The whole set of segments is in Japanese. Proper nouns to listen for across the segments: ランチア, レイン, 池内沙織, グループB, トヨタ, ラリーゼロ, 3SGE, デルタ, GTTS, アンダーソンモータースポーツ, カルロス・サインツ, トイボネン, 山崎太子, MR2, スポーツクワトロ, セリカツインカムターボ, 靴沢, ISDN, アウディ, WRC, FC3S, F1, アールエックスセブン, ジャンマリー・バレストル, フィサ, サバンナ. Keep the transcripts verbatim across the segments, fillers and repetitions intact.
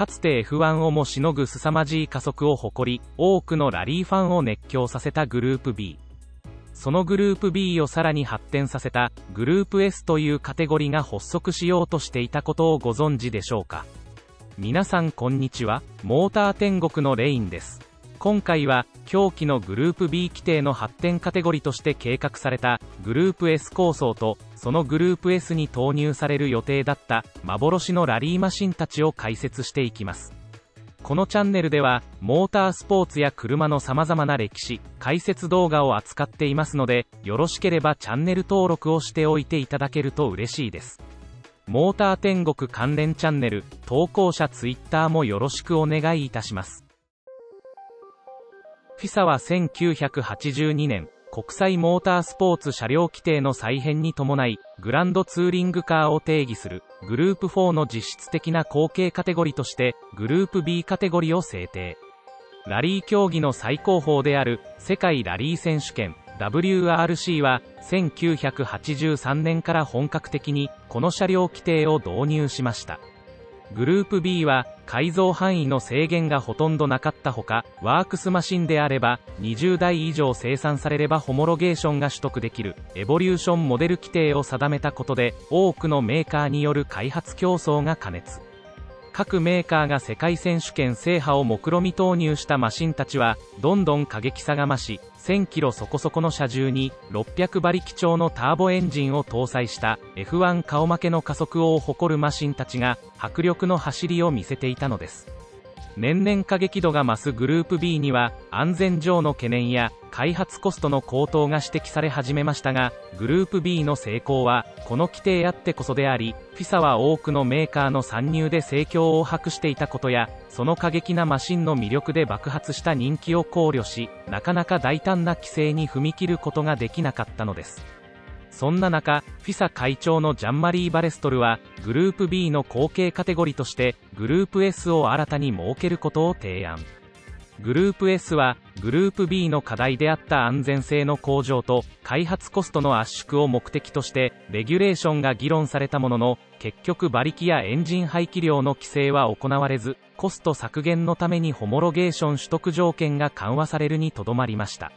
かつて エフワン をもしのぐ凄まじい加速を誇り、多くのラリーファンを熱狂させたグループ B。そのグループ B をさらに発展させた、グループ S というカテゴリが発足しようとしていたことをご存知でしょうか。皆さんこんにちは、モーター天国のレインです。今回は、狂気のグループ B 規定の発展カテゴリとして計画された、グループ S 構想と、そのグループ S に投入される予定だった、幻のラリーマシンたちを解説していきます。このチャンネルでは、モータースポーツや車の様々な歴史、解説動画を扱っていますので、よろしければチャンネル登録をしておいていただけると嬉しいです。モーター天国関連チャンネル、投稿者 Twitter もよろしくお願いいたします。フィサ はせんきゅうひゃくはちじゅうにねん、国際モータースポーツ車両規定の再編に伴い、グランドツーリングカーを定義する、グループフォーの実質的な後継カテゴリとして、グループ B カテゴリを制定。ラリー競技の最高峰である、世界ラリー選手権、ダブリューアールシー は、せんきゅうひゃくはちじゅうさんねんから本格的に、この車両規定を導入しました。グループ B は、改造範囲の制限がほとんどなかったほか、ワークスマシンであれば、にじゅうだい以上生産されればホモロゲーションが取得できる、エボリューションモデル規定を定めたことで、多くのメーカーによる開発競争が過熱。各メーカーが世界選手権制覇を目論み投入したマシンたちは、どんどん過激さが増し、せんキロそこそこの車重に、ろっぴゃくばりき超のターボエンジンを搭載した エフワン 顔負けの加速を誇るマシンたちが、迫力の走りを見せていたのです。年々過激度が増すグループ B には、安全上の懸念や、開発コストの高騰が指摘され始めましたが、グループ B の成功は、この規定あってこそであり、フィサ は多くのメーカーの参入で盛況を博していたことや、その過激なマシンの魅力で爆発した人気を考慮し、なかなか大胆な規制に踏み切ることができなかったのです。そんな中、フィサ 会長のジャンマリー・バレストルは、グループ B の後継カテゴリとして、グループ S を新たに設けることを提案。グループ S は、グループ B の課題であった安全性の向上と、開発コストの圧縮を目的として、レギュレーションが議論されたものの、結局馬力やエンジン排気量の規制は行われず、コスト削減のためにホモロゲーション取得条件が緩和されるにとどまりました。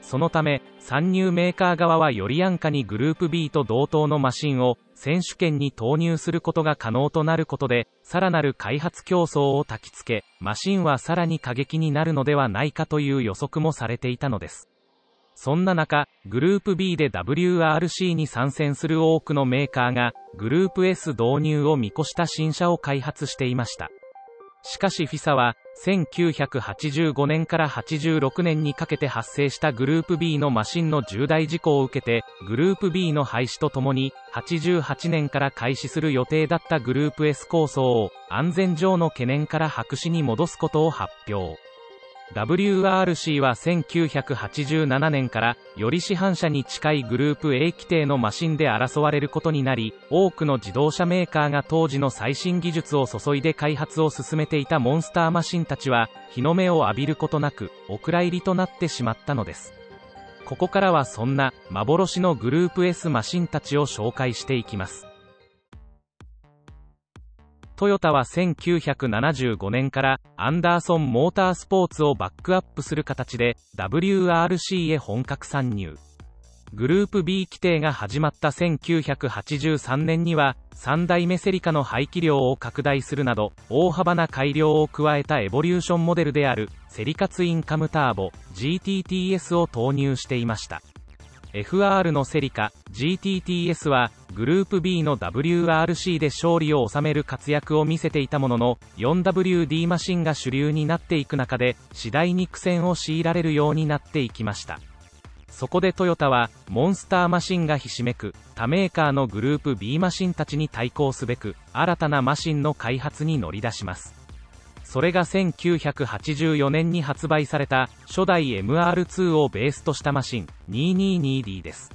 そのため、参入メーカー側はより安価にグループ B と同等のマシンを選手権に投入することが可能となることで、さらなる開発競争を焚きつけ、マシンはさらに過激になるのではないかという予測もされていたのです。そんな中、グループ B で ダブリューアールシー に参戦する多くのメーカーが、グループ S 導入を見越した新車を開発していました。しかしフィサ は、せんきゅうひゃくはちじゅうごねんからはちじゅうろくねんにかけて発生したグループ B のマシンの重大事故を受けて、グループ B の廃止とともに、はちじゅうはちねんから開始する予定だったグループ S 構想を、安全上の懸念から白紙に戻すことを発表。ダブリューアールシー はせんきゅうひゃくはちじゅうななねんから、より市販車に近いグループ エー 規定のマシンで争われることになり、多くの自動車メーカーが当時の最新技術を注いで開発を進めていたモンスターマシンたちは、日の目を浴びることなく、お蔵入りとなってしまったのです。ここからはそんな、幻のグループ S マシンたちを紹介していきます。トヨタはせんきゅうひゃくななじゅうごねんからアンダーソンモータースポーツをバックアップする形で ダブリューアールシー へ本格参入。グループ B 規定が始まったせんきゅうひゃくはちじゅうさんねんにはさんだいめセリカの排気量を拡大するなど大幅な改良を加えたエボリューションモデルであるセリカツインカムターボ ジーティーティーエス を投入していました。エフアール のセリカ ジーティーティーエス はグループ B の ダブリューアールシー で勝利を収める活躍を見せていたものの よんダブリューディー マシンが主流になっていく中で次第に苦戦を強いられるようになっていきました。そこでトヨタはモンスターマシンがひしめく他メーカーのグループ B マシンたちに対抗すべく新たなマシンの開発に乗り出します。それがせんきゅうひゃくはちじゅうよねんに発売された初代 エムアールツー をベースとしたマシン にひゃくにじゅうにディー です。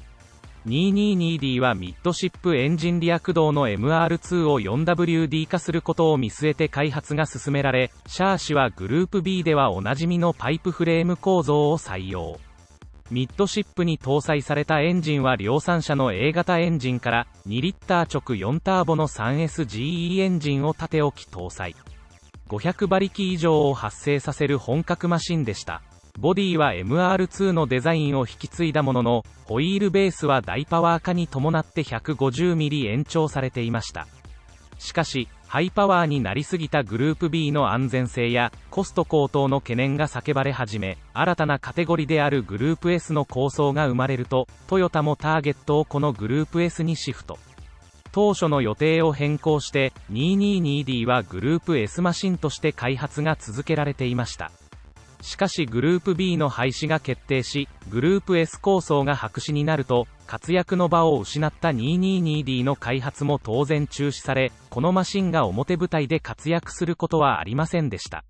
にひゃくにじゅうにディー はミッドシップエンジンリア駆動の エムアールツー を よんダブリューディー 化することを見据えて開発が進められ、シャーシはグループ B ではおなじみのパイプフレーム構造を採用。ミッドシップに搭載されたエンジンは量産車の A 型エンジンからにリッター直よんターボの スリーエスジーイー エンジンを縦置き搭載。ごひゃくばりき以上を発生させる本格マシンでした。ボディは エムアールツー のデザインを引き継いだものの、ホイールベースは大パワー化に伴って ひゃくごじゅうミリ 延長されていました。しかし、ハイパワーになりすぎたグループ ビー の安全性やコスト高騰の懸念が叫ばれ始め、新たなカテゴリーであるグループ エス の構想が生まれると、トヨタもターゲットをこのグループ エス にシフト。当初の予定を変更して にひゃくにじゅうにディー はグループ エス マシンとして開発が続けられていました。しかしグループ ビー の廃止が決定し、グループ エス 構想が白紙になると、活躍の場を失った にひゃくにじゅうにディー の開発も当然中止され、このマシンが表舞台で活躍することはありませんでした。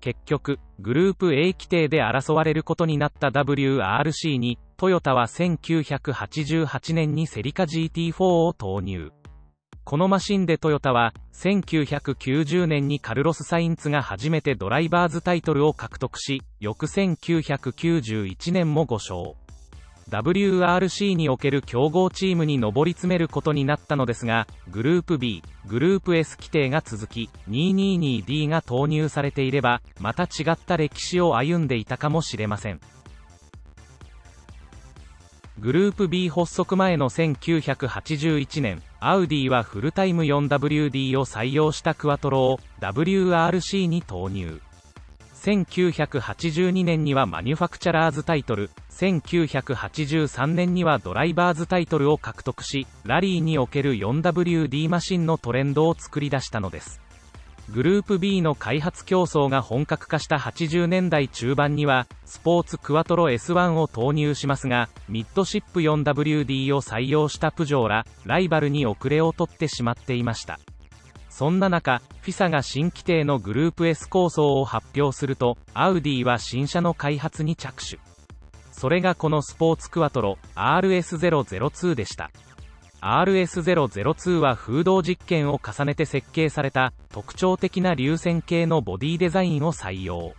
結局、グループ エー 規定で争われることになった ダブリューアールシー に、トヨタはせんきゅうひゃくはちじゅうはちねんにセリカ ジーティーフォー を投入。このマシンでトヨタは、せんきゅうひゃくきゅうじゅうねんにカルロス・サインツが初めてドライバーズタイトルを獲得し、翌せんきゅうひゃくきゅうじゅういちねんもごしょう。ダブリューアールシー における競合チームに上り詰めることになったのですが、グループ ビー、グループ エス 規定が続き、にひゃくにじゅうにディー が投入されていれば、また違った歴史を歩んでいたかもしれません。グループ ビー 発足前のせんきゅうひゃくはちじゅういちねん、アウディはフルタイム よんダブリューディー を採用したクワトロを ダブリューアールシー に投入。せんきゅうひゃくはちじゅうにねんにはマニュファクチャラーズタイトル、せんきゅうひゃくはちじゅうさんねんにはドライバーズタイトルを獲得し、ラリーにおける よんダブリューディー マシンのトレンドを作り出したのです。グループ ビー の開発競争が本格化したはちじゅうねんだいちゅうばんには、スポーツクワトロ エスワン を投入しますが、ミッドシップ よんダブリューディー を採用したプジョーら、ライバルに遅れを取ってしまっていました。そんな中、フィサ が新規定のグループ エス 構想を発表すると、アウディは新車の開発に着手。それがこのスポーツクワトロ アールエスゼロゼロツー でした。アールエスゼロゼロツー は風洞実験を重ねて設計された特徴的な流線形のボディデザインを採用。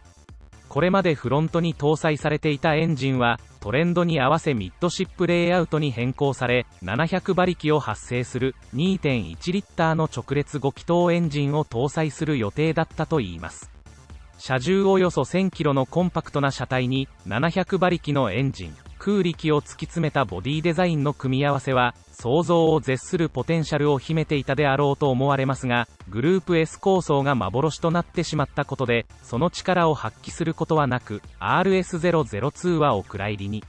これまでフロントに搭載されていたエンジンはトレンドに合わせミッドシップレイアウトに変更され、ななひゃくばりきを発生する にてんいちリッターの直列ごきとうエンジンを搭載する予定だったといいます。車重およそ せんキログラム のコンパクトな車体にななひゃくばりきのエンジン、空力を突き詰めたボディデザインの組み合わせは、想像を絶するポテンシャルを秘めていたであろうと思われますが、グループ エス 構想が幻となってしまったことで、その力を発揮することはなく、アールエスゼロゼロツー はお蔵入りに。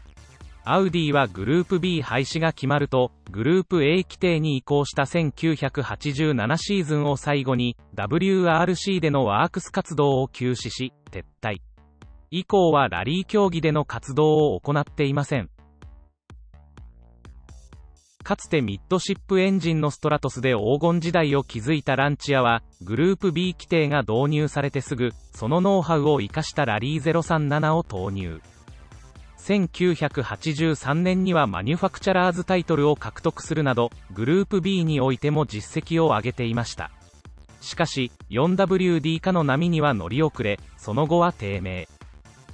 アウディはグループ ビー 廃止が決まると、グループ エー 規定に移行したせんきゅうひゃくはちじゅうななシーズンを最後に、ダブリューアールシー でのワークス活動を休止し、撤退。以降はラリー競技での活動を行っていません。かつてミッドシップエンジンのストラトスで黄金時代を築いたランチアは、グループ ビー 規定が導入されてすぐ、そのノウハウを生かしたラリーゼロさんななを投入。せんきゅうひゃくはちじゅうさんねんにはマニュファクチャラーズタイトルを獲得するなど、グループ ビー においても実績を上げていました。しかし、よんダブリューディー 化の波には乗り遅れ、その後は低迷。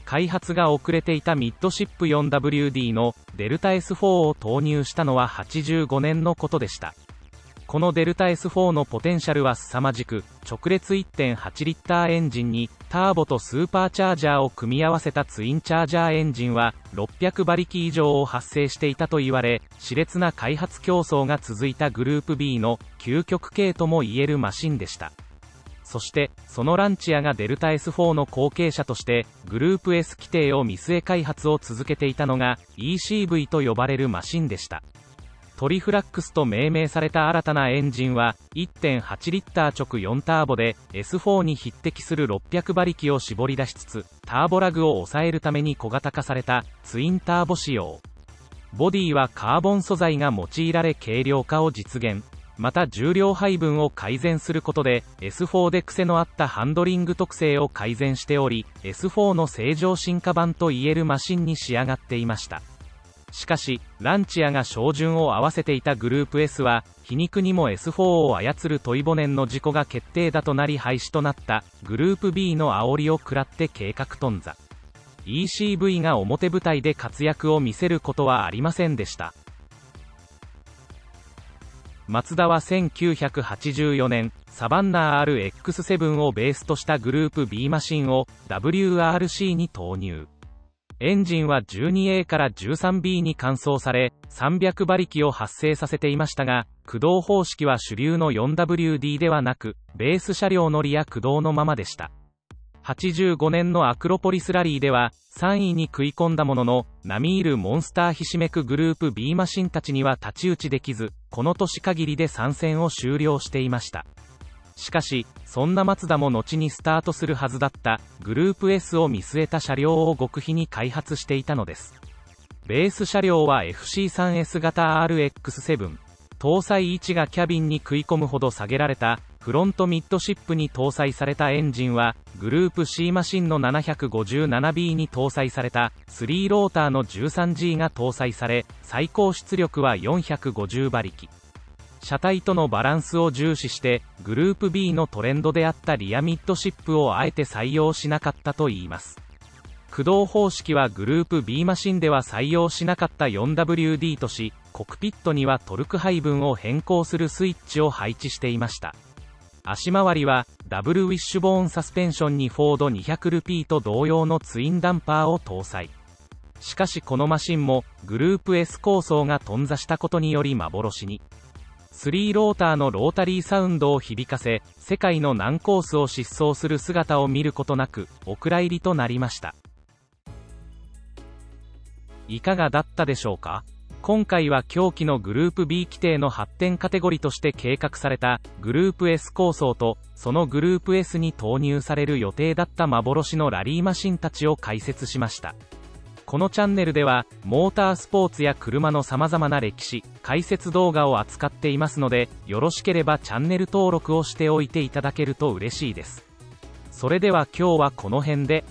開発が遅れていたミッドシップ よんダブリューディー のデルタ エスフォー を投入したのははちじゅうごねんのことでした。このデルタ エスフォー のポテンシャルは凄まじく、直列 いってんはちリッターエンジンにターボとスーパーチャージャーを組み合わせたツインチャージャーエンジンはろっぴゃくばりき以上を発生していたと言われ、熾烈な開発競争が続いたグループ ビー の究極系とも言えるマシンでした。そして、そのランチアがデルタ エスフォー の後継者として、グループ エス 規定を見据え開発を続けていたのが、イーシーブイ と呼ばれるマシンでした。トリフラックスと命名された新たなエンジンは、いってんはちリッター直よんターボで、エスフォー に匹敵するろっぴゃくばりきを絞り出しつつ、ターボラグを抑えるために小型化された、ツインターボ仕様。ボディはカーボン素材が用いられ軽量化を実現。また重量配分を改善することで エスフォー で癖のあったハンドリング特性を改善しており、 エスフォー の正常進化版といえるマシンに仕上がっていました。しかし、ランチアが照準を合わせていたグループ エス は、皮肉にも エスフォー を操るトイボネンの事故が決定打となり廃止となったグループ ビー の煽りを食らって計画頓挫。 イーシーブイ が表舞台で活躍を見せることはありませんでした。マツダはせんきゅうひゃくはちじゅうよねん、サバンナ アールエックスセブン をベースとしたグループ B マシンを ダブリューアールシー に投入。エンジンは じゅうにエー から じゅうさんビー に換装され、さんびゃくばりきを発生させていましたが、駆動方式は主流の よんダブリューディー ではなく、ベース車両乗りや駆動のままでした。はちじゅうごねんのアクロポリスラリーでは、さんいに食い込んだものの、並みいるモンスターひしめくグループ B マシンたちには太刀打ちできず、この年限りで参戦を終了していました。しかし、そんなマツダも後にスタートするはずだった、グループ S を見据えた車両を極秘に開発していたのです。ベース車両は エフシースリーエス 型 アールエックスセブン。搭載位置がキャビンに食い込むほど下げられた、フロントミッドシップに搭載されたエンジンは、グループ C マシンの ななひゃくごじゅうななビー に搭載された、さんローターの じゅうさんジー が搭載され、最高出力はよんひゃくごじゅうばりき。車体とのバランスを重視して、グループ B のトレンドであったリアミッドシップをあえて採用しなかったといいます。駆動方式はグループ B マシンでは採用しなかった よんダブリューディー とし、コクピットにはトルク配分を変更するスイッチを配置していました。足回りは、ダブルウィッシュボーンサスペンションにフォードにひゃくルピーと同様のツインダンパーを搭載。しかしこのマシンも、グループ S 構想が頓挫したことにより幻に。さんローターのロータリーサウンドを響かせ、世界の難コースを疾走する姿を見ることなく、お蔵入りとなりました。いかがだったでしょうか？今回は狂気のグループ B 規定の発展カテゴリとして計画された、グループ S 構想と、そのグループ S に投入される予定だった幻のラリーマシンたちを解説しました。このチャンネルでは、モータースポーツや車の様々な歴史、解説動画を扱っていますので、よろしければチャンネル登録をしておいていただけると嬉しいです。それでは今日はこの辺で。